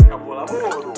Não, acabou o laboro.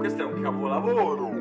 Questo è un capolavoro.